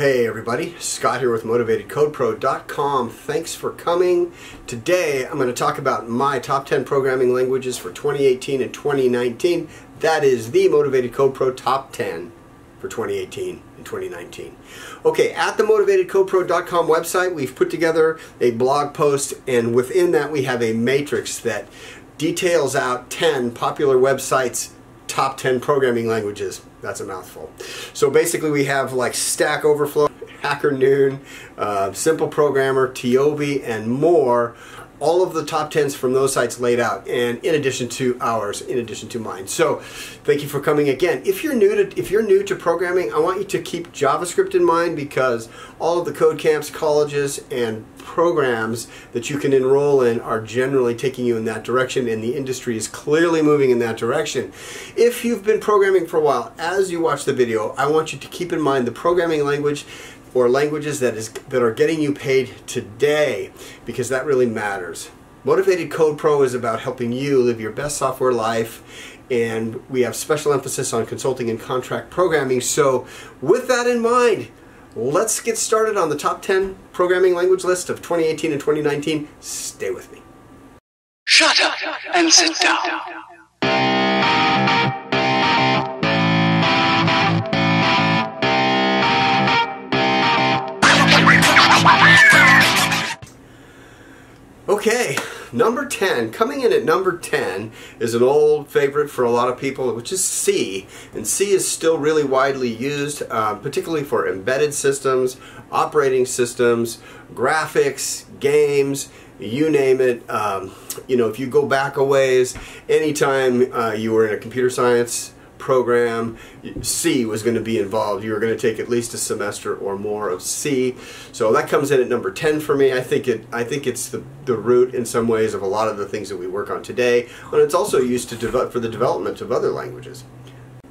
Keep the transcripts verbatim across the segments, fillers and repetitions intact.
Hey everybody, Scott here with Motivated Code Pro dot com. Thanks for coming. Today I'm going to talk about my top ten programming languages for twenty eighteen and twenty nineteen. That is the Motivated Code Pro Top ten for twenty eighteen and twenty nineteen. Okay, at the Motivated Code Pro dot com website we've put together a blog post, and within that we have a matrix that details out ten popular websites top ten programming languages. That's a mouthful. So basically we have like Stack Overflow, Hacker Noon, uh, Simple Programmer, TIOBE, and more. All of the top tens from those sites laid out, and in addition to ours, in addition to mine. So thank you for coming again. If you're new to if you're new to programming, I want you to keep JavaScript in mind, because all of the code camps, colleges, and programs that you can enroll in are generally taking you in that direction, and the industry is clearly moving in that direction. If you've been programming for a while, as you watch the video, I want you to keep in mind the programming language or languages that is that are getting you paid today, because that really matters. Motivated Code Pro is about helping you live your best software life, and we have special emphasis on consulting and contract programming. So with that in mind, let's get started on the top ten programming language list of twenty eighteen and twenty nineteen. Stay with me. Shut up and sit down. Okay, number ten. Coming in at number ten is an old favorite for a lot of people, which is C. And C is still really widely used, uh, particularly for embedded systems, operating systems, graphics, games, you name it. Um, you know, if you go back a ways, anytime uh, you were in a computer science program, C was going to be involved. You were going to take at least a semester or more of C. So that comes in at number ten for me. I think it I think it's the, the root in some ways of a lot of the things that we work on today, and it's also used to develop for the development of other languages.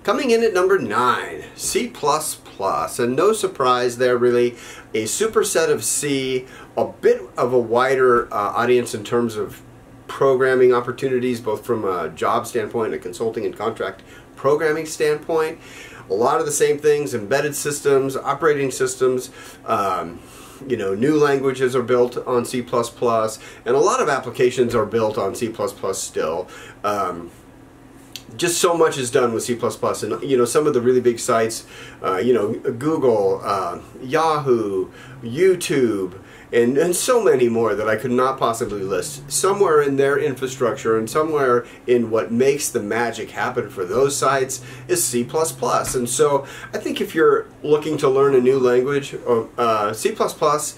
Coming in at number nine, C plus plus, and no surprise there really, a superset of C, a bit of a wider uh, audience in terms of programming opportunities, both from a job standpoint, a consulting and contract programming standpoint. A lot of the same things: embedded systems, operating systems, um, you know, new languages are built on C plus plus, and a lot of applications are built on C plus plus still. Um, just so much is done with C plus plus, and you know, some of the really big sites, uh, you know, Google, uh, Yahoo, YouTube, And, and so many more that I could not possibly list. Somewhere in their infrastructure and somewhere in what makes the magic happen for those sites is C plus plus. And so I think if you're looking to learn a new language, uh, C plus plus,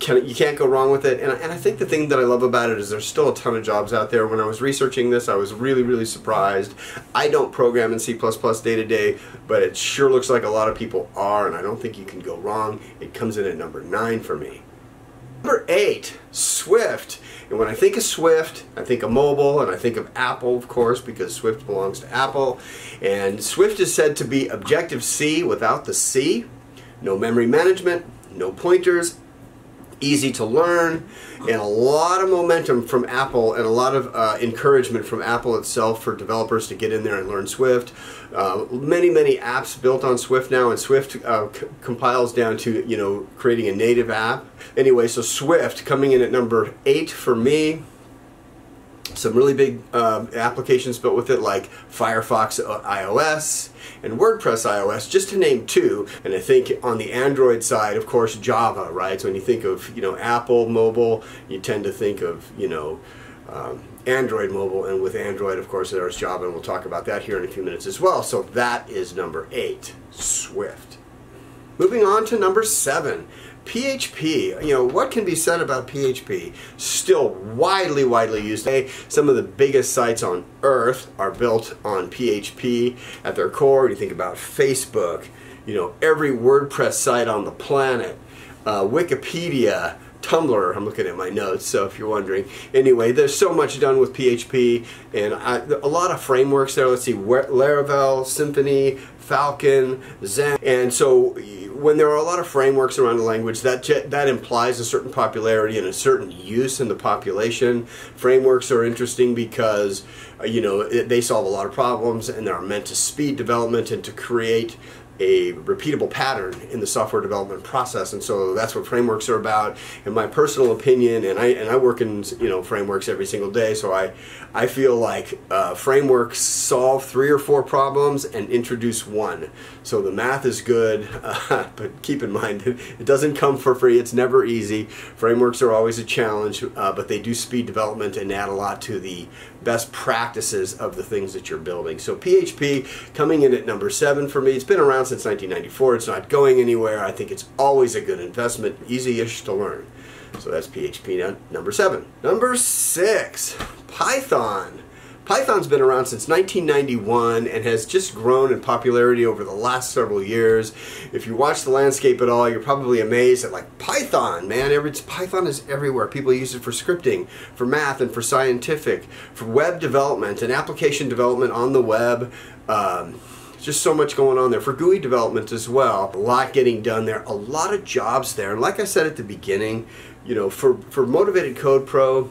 can, you can't go wrong with it. And, and I think the thing that I love about it is there's still a ton of jobs out there. When I was researching this, I was really, really surprised. I don't program in C plus plus day to day, but it sure looks like a lot of people are, and I don't think you can go wrong. It comes in at number nine for me. Number eight, Swift. And when I think of Swift, I think of mobile, and I think of Apple, of course, because Swift belongs to Apple. And Swift is said to be Objective-C without the C. No memory management, no pointers, easy to learn, and a lot of momentum from Apple, and a lot of uh, encouragement from Apple itself for developers to get in there and learn Swift. Uh, many, many apps built on Swift now, and Swift uh, c compiles down to, you know, creating a native app. Anyway, so Swift coming in at number eight for me. Some really big uh, applications built with it, like Firefox iOS and WordPress iOS, just to name two. And I think on the Android side, of course, Java, right? So when you think of, you know, Apple mobile, you tend to think of, you know, um, Android mobile, and with Android, of course, there's Java, and we'll talk about that here in a few minutes as well. So that is number eight, Swift. Moving on to number seven. P H P. You know, what can be said about P H P? Still widely, widely used today. Some of the biggest sites on earth are built on P H P at their core. You think about Facebook, you know, every WordPress site on the planet, uh, Wikipedia, Tumblr. I'm looking at my notes, so if you're wondering. Anyway, there's so much done with P H P, and I, a lot of frameworks there. Let's see, Laravel, Symfony, Falcon, Zend. And so when there are a lot of frameworks around a language, that that implies a certain popularity and a certain use in the population. Frameworks are interesting because, you know, it, they solve a lot of problems, and they're meant to speed development and to create a repeatable pattern in the software development process, and so that's what frameworks are about. In my personal opinion, and I and I work in you know frameworks every single day, so I I feel like uh, frameworks solve three or four problems and introduce one. So the math is good, uh, but keep in mind it, it doesn't come for free. It's never easy. Frameworks are always a challenge, uh, but they do speed development and add a lot to the best practices of the things that you're building. So P H P coming in at number seven for me. It's been around since nineteen ninety-four. It's not going anywhere. I think it's always a good investment, easy-ish to learn. So that's P H P number seven. Number six, Python. Python's been around since nineteen ninety-one and has just grown in popularity over the last several years. If you watch the landscape at all, you're probably amazed at, like, Python, man. Every, Python is everywhere. People use it for scripting, for math, and for scientific, for web development and application development on the web. Um, Just so much going on there. For G U I development as well, a lot getting done there, a lot of jobs there. And like I said at the beginning, you know, for, for Motivated Code Pro,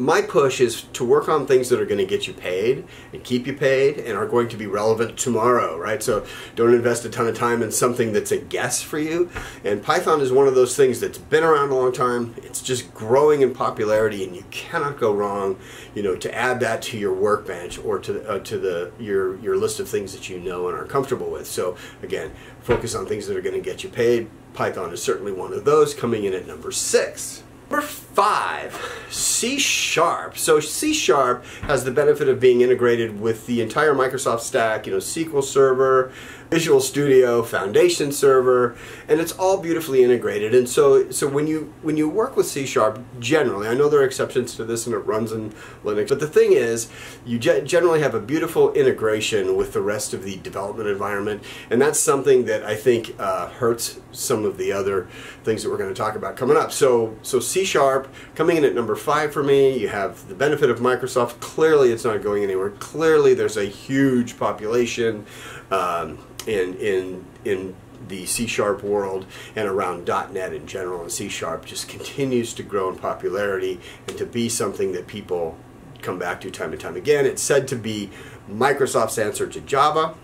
my push is to work on things that are going to get you paid and keep you paid and are going to be relevant tomorrow, right? So don't invest a ton of time in something that's a guess for you. And Python is one of those things that's been around a long time. It's just growing in popularity, and you cannot go wrong, you know, to add that to your workbench or to uh, to the your your list of things that you know and are comfortable with. So again, focus on things that are going to get you paid. Python is certainly one of those, coming in at number six. Number five, C sharp. So C sharp has the benefit of being integrated with the entire Microsoft stack, you know, S Q L Server, Visual Studio, Foundation Server, and it's all beautifully integrated. And so, so when you when you work with C sharp, generally, I know there are exceptions to this and it runs in Linux, but the thing is, you ge generally have a beautiful integration with the rest of the development environment, and that's something that I think uh, hurts some of the other things that we're going to talk about coming up. So, so C sharp coming in at number five for me. You have the benefit of Microsoft. Clearly, it's not going anywhere. Clearly, there's a huge population um, in in in the C sharp world and around dot net in general. And C sharp just continues to grow in popularity and to be something that people come back to time and time again. It's said to be Microsoft's answer to Java.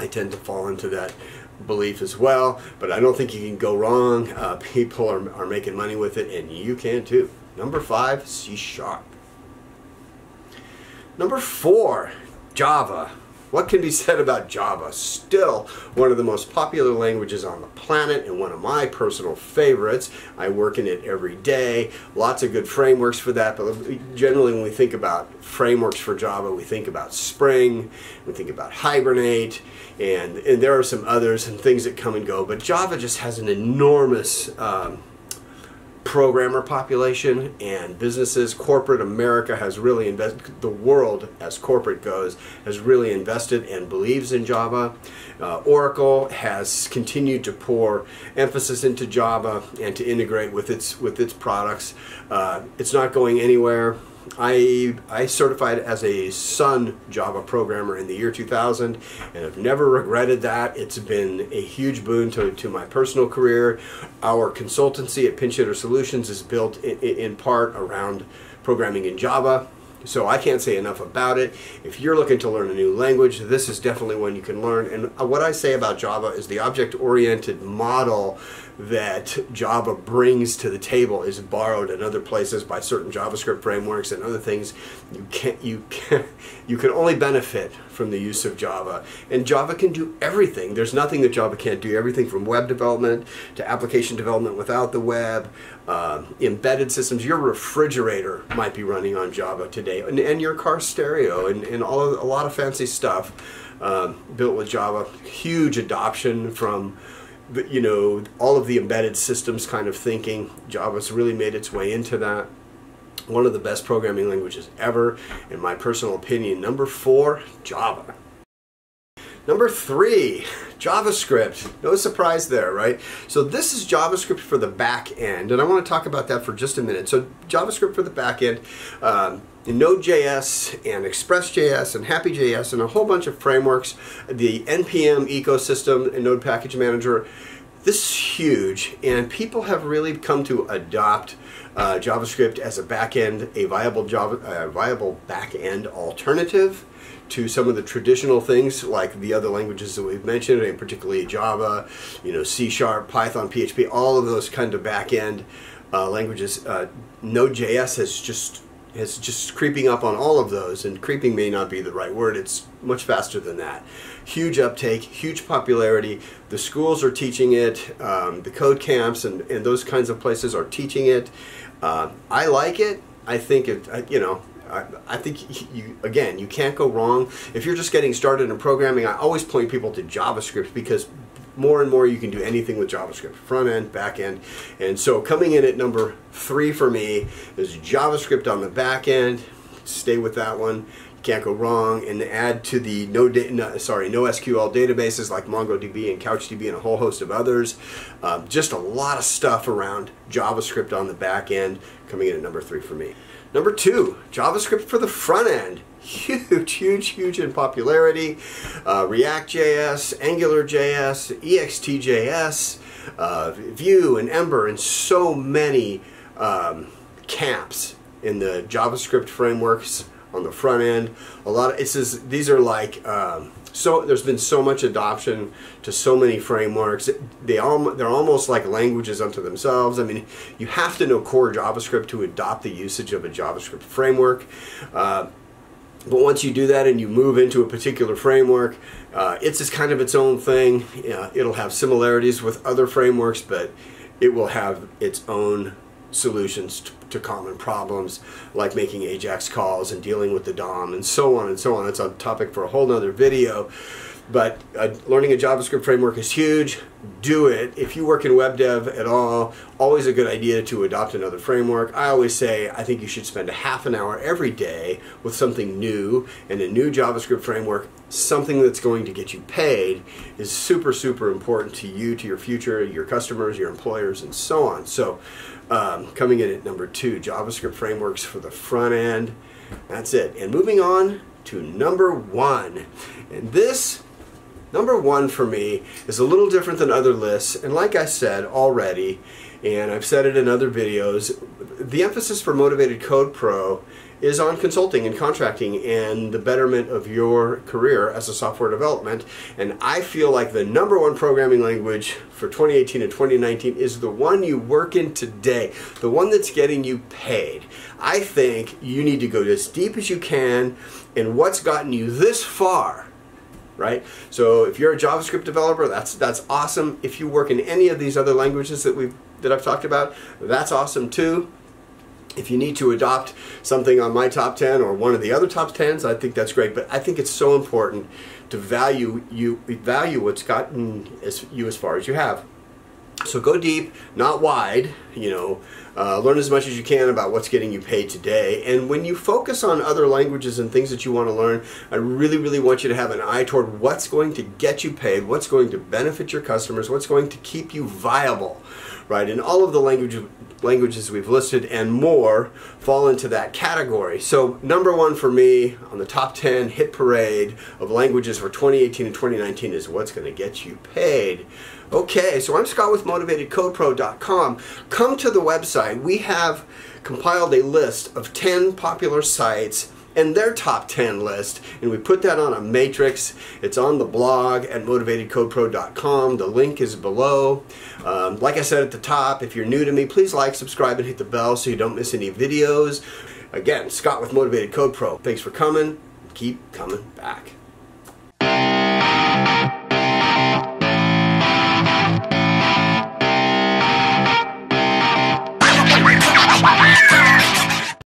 I tend to fall into that belief as well, but I don't think you can go wrong. Uh, people are, are making money with it, and you can too. Number five, C sharp. Number four, Java. What can be said about Java? Still one of the most popular languages on the planet and one of my personal favorites. I work in it every day. Lots of good frameworks for that, but generally when we think about frameworks for Java, we think about Spring, we think about Hibernate, and, and there are some others and things that come and go, but Java just has an enormous um, programmer population, and businesses, corporate America has really invested, the world as corporate goes, has really invested and believes in Java. Uh, Oracle has continued to pour emphasis into Java and to integrate with its with its products. Uh, it's not going anywhere. I, I certified as a Sun Java programmer in the year two thousand, and I've never regretted that. It's been a huge boon to, to my personal career. Our consultancy at Pinch Hitter Solutions is built in, in part around programming in Java, so I can't say enough about it. If you're looking to learn a new language, this is definitely one you can learn. And what I say about Java is the object-oriented model that Java brings to the table is borrowed in other places by certain JavaScript frameworks and other things. You can't, you can't, you can only benefit from the use of Java. And Java can do everything. There's nothing that Java can't do. Everything from web development to application development without the web, uh, embedded systems. Your refrigerator might be running on Java today, and, and your car stereo, and, and all of, a lot of fancy stuff uh, built with Java. Huge adoption from you know, all of the embedded systems kind of thinking. Java's really made its way into that. One of the best programming languages ever, in my personal opinion. Number four, Java. Number three, JavaScript. No surprise there, right? So this is JavaScript for the back end, and I want to talk about that for just a minute. So JavaScript for the back end, um, Node dot J S and Express dot J S and Happy dot J S and a whole bunch of frameworks, the N P M ecosystem and Node Package Manager. This is huge, and people have really come to adopt uh, JavaScript as a back end, a viable, Java, uh, viable back end alternative. to some of the traditional things like the other languages that we've mentioned, and particularly Java, you know, C sharp, Python, P H P, all of those kind of back-end uh, languages. Uh, Node.js has just has just creeping up on all of those, and creeping may not be the right word. It's much faster than that. Huge uptake, huge popularity. The schools are teaching it. Um, the code camps and, and those kinds of places are teaching it. Uh, I like it. I think it, I, you know, I, I think, you, again, you can't go wrong. If you're just getting started in programming, I always point people to JavaScript, because more and more you can do anything with JavaScript, front end, back end. And so coming in at number three for me is JavaScript on the back end. Stay with that one. You can't go wrong. And add to the no, no sorry, no S Q L databases like MongoDB and CouchDB and a whole host of others. Um, just a lot of stuff around JavaScript on the back end, coming in at number three for me. Number two, JavaScript for the front end. Huge, huge, huge in popularity. Uh, React J S, Angular J S, Ext J S, uh, Vue and Ember, and so many um, camps in the JavaScript frameworks on the front end. A lot of, it's just, these are like, um, so there's been so much adoption to so many frameworks. They all, they're almost like languages unto themselves. I mean, you have to know core JavaScript to adopt the usage of a JavaScript framework. Uh, But once you do that and you move into a particular framework, uh, it's just kind of its own thing. Uh, it'll have similarities with other frameworks, but it will have its own solutions to, to common problems, like making AJAX calls and dealing with the D O M and so on and so on. It's a topic for a whole nother video. But uh, learning a JavaScript framework is huge. Do it. If you work in web dev at all, always a good idea to adopt another framework. I always say I think you should spend a half an hour every day with something new, and a new JavaScript framework, something that's going to get you paid, is super, super important to you, to your future, your customers, your employers, and so on. So um, coming in at number two, JavaScript frameworks for the front end. That's it. And moving on to number one. And this... Number one for me is a little different than other lists, and like I said already, and I've said it in other videos, the emphasis for Motivated Code Pro is on consulting and contracting and the betterment of your career as a software development. And I feel like the number one programming language for twenty eighteen and twenty nineteen is the one you work in today, the one that's getting you paid. I think you need to go as deep as you can in what's gotten you this far. Right? So if you're a JavaScript developer, that's that's awesome. If you work in any of these other languages that we've that I've talked about, that's awesome too. If you need to adopt something on my top ten or one of the other top tens, I think that's great. But I think it's so important to value you value what's gotten as you as far as you have. So go deep, not wide, you know, uh, learn as much as you can about what's getting you paid today. And when you focus on other languages and things that you want to learn, I really, really want you to have an eye toward what's going to get you paid, what's going to benefit your customers, what's going to keep you viable, right? And all of the language, languages we've listed and more fall into that category. So number one for me on the top ten hit parade of languages for twenty eighteen and twenty nineteen is what's going to get you paid. Okay, so I'm Scott with Motivated Code Pro dot com. Come to the website. We have compiled a list of ten popular sites and their top ten list, and we put that on a matrix. It's on the blog at Motivated Code Pro dot com. The link is below. Um, like I said at the top, if you're new to me, please like, subscribe, and hit the bell so you don't miss any videos. Again, Scott with Motivated Code Pro. Thanks for coming. Keep coming back.